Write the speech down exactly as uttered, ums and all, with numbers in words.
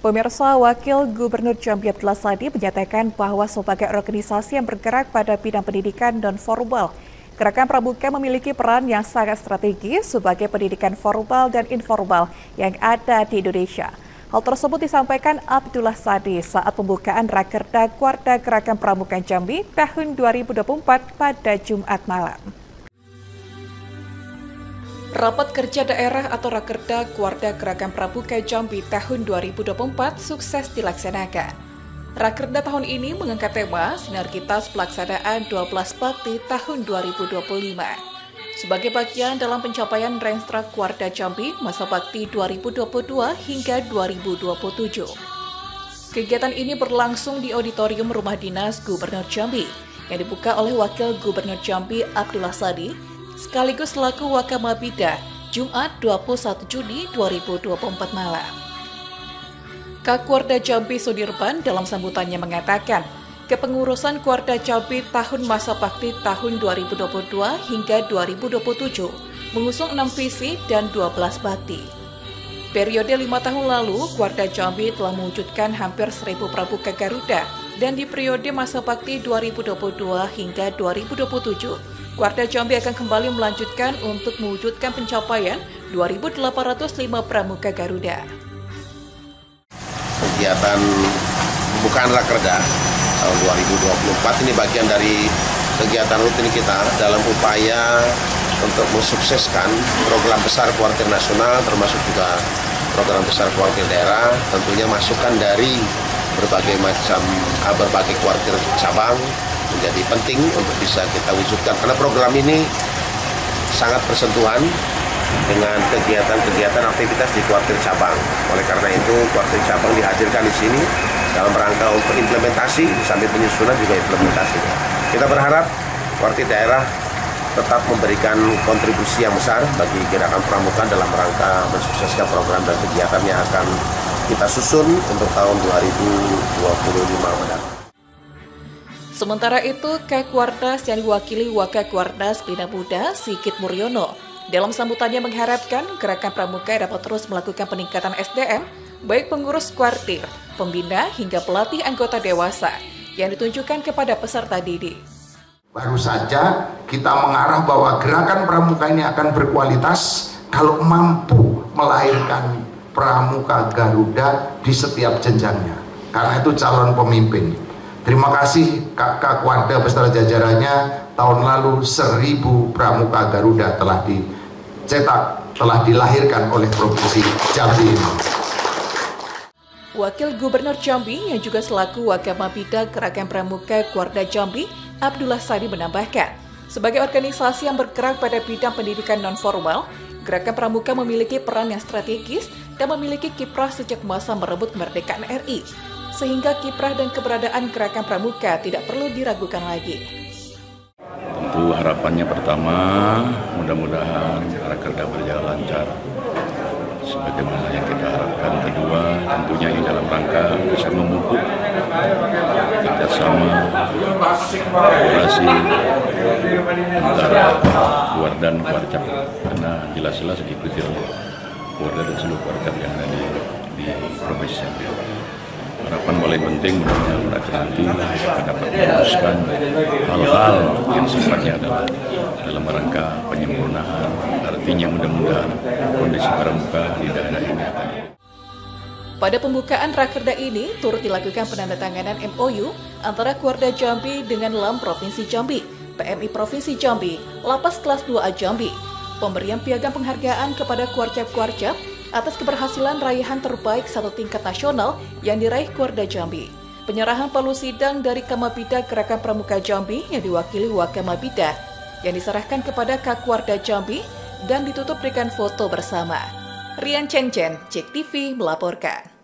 Pemirsa, Wakil Gubernur Jambi Abdullah Sadi menyatakan bahwa sebagai organisasi yang bergerak pada bidang pendidikan non formal, Gerakan Pramuka memiliki peran yang sangat strategis sebagai pendidikan formal dan informal yang ada di Indonesia. Hal tersebut disampaikan Abdullah Sadi saat pembukaan Rakerda Kwarda Gerakan Pramuka Jambi tahun dua ribu dua puluh empat pada Jumat malam. Rapat Kerja Daerah atau Rakerda Kwarda Gerakan Pramuka Jambi tahun dua ribu dua puluh empat sukses dilaksanakan. Rakerda tahun ini mengangkat tema sinergitas pelaksanaan dua belas bakti tahun dua ribu dua puluh lima. Sebagai bagian dalam pencapaian Renstra Kwarda Jambi masa bakti dua ribu dua puluh dua hingga dua ribu dua puluh tujuh. Kegiatan ini berlangsung di Auditorium Rumah Dinas Gubernur Jambi yang dibuka oleh Wakil Gubernur Jambi Abdullah Sadi sekaligus selaku Waka Mabida, Jumat dua puluh satu Juni dua ribu dua puluh empat malam. Kakwarda Jambi Sudirban dalam sambutannya mengatakan, kepengurusan Kwarda Jambi tahun masa bakti tahun dua ribu dua puluh dua hingga dua ribu dua puluh tujuh mengusung enam visi dan dua belas bakti. Periode lima tahun lalu, Kwarda Jambi telah mewujudkan hampir seribu Pramuka Garuda, dan di periode masa bakti dua ribu dua puluh dua hingga dua ribu dua puluh tujuh, Kwarda Jambi akan kembali melanjutkan untuk mewujudkan pencapaian dua ribu delapan ratus lima Pramuka Garuda. Kegiatan pembukaan Rakerda tahun dua ribu dua puluh empat ini bagian dari kegiatan rutin kita dalam upaya untuk mensukseskan program besar Kwartir Nasional termasuk juga program besar Kwartir Daerah, tentunya masukan dari berbagai macam berbagai kwartir cabang menjadi penting untuk bisa kita wujudkan karena program ini sangat bersentuhan dengan kegiatan-kegiatan aktivitas di kwartir cabang. Oleh karena itu kwartir cabang dihadirkan di sini dalam rangka untuk implementasi sambil penyusunan juga implementasinya. Kita berharap kwartir daerah tetap memberikan kontribusi yang besar bagi gerakan pramuka dalam rangka mensukseskan program dan kegiatan yang akan kita susun untuk tahun dua ribu dua puluh lima mendatang. Sementara itu, Kakwardas yang diwakili Waka Kwarnas Bina Muda Sigit Muryono dalam sambutannya mengharapkan gerakan pramuka dapat terus melakukan peningkatan S D M baik pengurus kwartir, pembina hingga pelatih anggota dewasa yang ditunjukkan kepada peserta didik. Baru saja kita mengarah bahwa gerakan pramuka ini akan berkualitas kalau mampu melahirkan pramuka Garuda di setiap jenjangnya. Karena itu calon pemimpin. Terima kasih Kakak Kwarda beserta jajarannya, tahun lalu seribu Pramuka Garuda telah dicetak, telah dilahirkan oleh Provinsi Jambi. Wakil Gubernur Jambi yang juga selaku Waka Mabida Gerakan Pramuka Kwarda Jambi, Abdullah Sadi menambahkan, sebagai organisasi yang bergerak pada bidang pendidikan non-formal, Gerakan Pramuka memiliki peran yang strategis dan memiliki kiprah sejak masa merebut kemerdekaan R I. Sehingga kiprah dan keberadaan gerakan pramuka tidak perlu diragukan lagi. Tentu harapannya pertama, mudah-mudahan Rakerda berjalan lancar sebagaimana yang kita harapkan. Kedua, tentunya ini dalam rangka bisa memupuk kerjasama kolaborasi antara Kwarda dan Kwarcap, karena jelas-jelas diikuti oleh Kwarda dan seluruh Kwarcap yang ada di, di Provinsi Jambi. Harapan paling penting mudah-mudahan nanti kita dapat meneruskan hal-hal yang sifatnya adalah dalam rangka penyempurnaan. Artinya mudah-mudahan kondisi pramuka di daerah ini. Pada pembukaan Rakerda ini turut dilakukan penandatanganan M O U antara Kwarda Jambi dengan L A M Provinsi Jambi, P M I Provinsi Jambi, Lapas Kelas dua A Jambi, pemberian piagam penghargaan kepada Kwarcap-Kwarcap atas keberhasilan raihan terbaik satu tingkat nasional yang diraih Kwarda Jambi. Penyerahan palu sidang dari Kamabida Gerakan Pramuka Jambi yang diwakili Waka Mabida yang diserahkan kepada Kakwarda Jambi dan ditutup dengan foto bersama. Rian Cencen, Jek T V melaporkan.